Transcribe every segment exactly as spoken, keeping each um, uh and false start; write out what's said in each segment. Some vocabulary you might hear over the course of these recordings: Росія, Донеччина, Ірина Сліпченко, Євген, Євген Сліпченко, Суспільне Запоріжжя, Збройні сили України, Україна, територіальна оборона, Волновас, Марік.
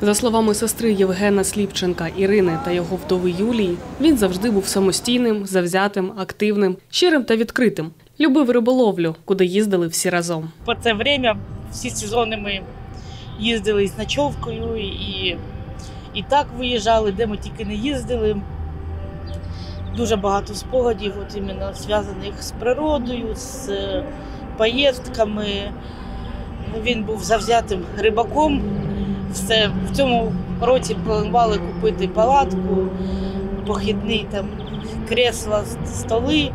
За словами сестри Євгена Сліпченка Ірини та його вдови Юлії, він завжди був самостійним, завзятим, активним, щирим та відкритим. Любив риболовлю, куди їздили всі разом. По це время всі сезони ми їздили з ночовкою, і, і так виїжджали, де ми тільки не їздили. Дуже багато спогадів, от іменно зв'язаних з природою, з поїздками. Він був завзятим рибаком. Все. В цьому році планували купити палатку, похідний там кресла, столи,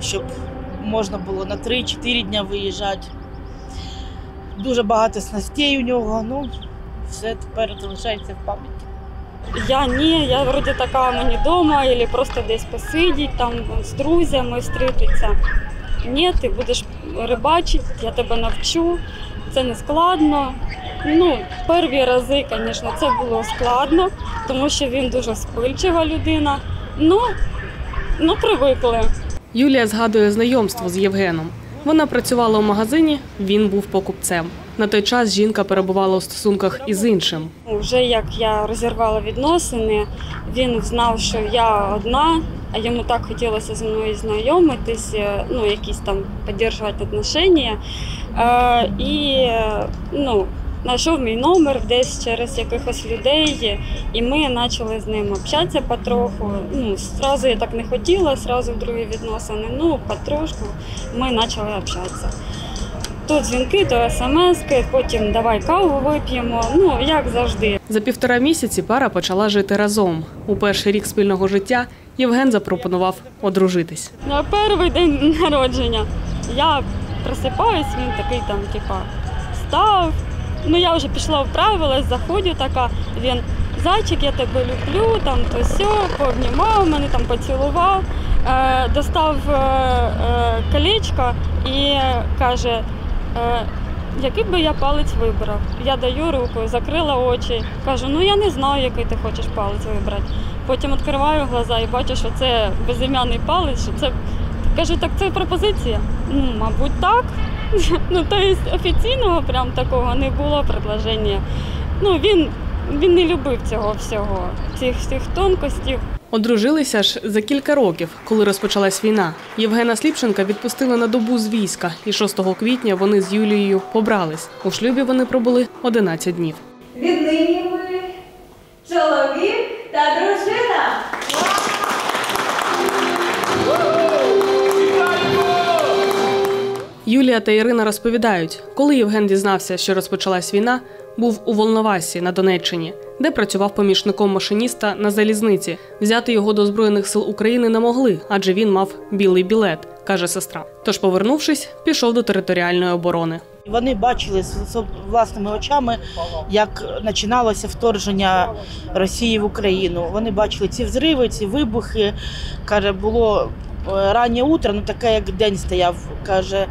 щоб можна було на три-чотири дня виїжджати. Дуже багато снастей у нього, ну все тепер залишається в пам'яті. Я ні, я вроді така, мені вдома, або просто десь посидіть, там з друзями зустрітися. Ні, ти будеш рибачити, я тебе навчу, це не складно. Ну, перші рази, звісно, це було складно, тому що він дуже спильчива людина, ну, ну привикли. Юлія згадує знайомство з Євгеном. Вона працювала у магазині, він був покупцем. На той час жінка перебувала у стосунках із іншим. Вже як я розірвала відносини, він знав, що я одна, а йому так хотілося зі мною знайомитися, ну, якісь там підтримувати відносини. І, ну, знайшов мій номер десь через якихось людей, і ми почали з ним спілкуватися потроху. Ну, одразу я так не хотіла, одразу в другі відносини, ну, потрошку ми почали спілкуватися. То дзвінки, то смски, потім давай каву вип'ємо, ну, як завжди. За півтора місяці пара почала жити разом. У перший рік спільного життя Євген запропонував одружитись. На перший день народження я просипаюсь, він такий там, типа, став. Ну, я вже пішла, вправилась, заходжу така, він, зайчик, я тебе люблю, там, то сьо, пообнімав мене, там, поцілував, е, достав е, е, колечко і каже, е, який би я палець вибрав. Я даю руку, закрила очі, кажу, ну, я не знаю, який ти хочеш палець вибрати. Потім відкриваю глаза і бачу, що це безім'яний палець, що це, кажу, так це пропозиція? Ну, мабуть, так. Ну, то є офіційного прям такого не було пропозиції. Ну, він, він не любив цього всього, цих всіх тонкостей. Одружилися ж за кілька років, коли розпочалась війна. Євгена Сліпченка відпустили на добу з війська, і шостого квітня вони з Юлією побрались. У шлюбі вони пробули одинадцять днів. Віднині ми чоловік та дружина. Юлія та Ірина розповідають, коли Євген дізнався, що розпочалась війна, був у Волновасі на Донеччині, де працював помічником машиніста на залізниці. Взяти його до Збройних сил України не могли, адже він мав білий білет, каже сестра. Тож, повернувшись, пішов до територіальної оборони. Вони бачили власними очами, як починалося вторгнення Росії в Україну. Вони бачили ці взриви, ці вибухи, каже, було... Раннє утро, ну таке, як день стояв, каже,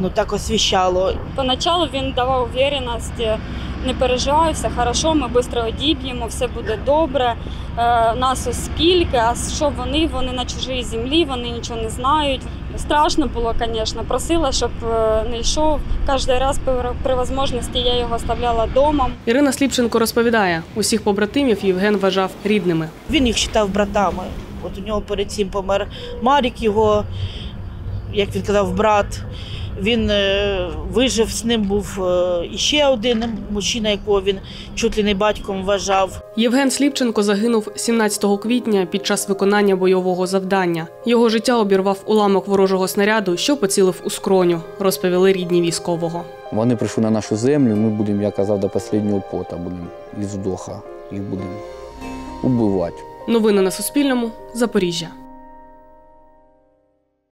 ну так освіщало. Поначалу він давав впевненість, не переживай, все хорошо, ми швидко одіб'ємо, все буде добре, нас ось скільки, а що вони, вони на чужій землі, вони нічого не знають. Страшно було, звісно, просила, щоб не йшов. Кожен раз при можливості я його оставляла вдома. Ірина Сліпченко розповідає, усіх побратимів Євген вважав рідними. Він їх вважав братами. От у нього перед цим помер Марік, його, як він казав, брат. Він вижив, з ним був іще один мужчина, якого він чуть ли не батьком вважав. Євген Сліпченко загинув сімнадцятого квітня під час виконання бойового завдання. Його життя обірвав уламок ворожого снаряду, що поцілив у скроню, розповіли рідні військового. Вони прийшли на нашу землю, ми будемо, я казав, до останнього пота будемо, із вдоха їх будемо убивати. Новини на Суспільному. Запоріжжя.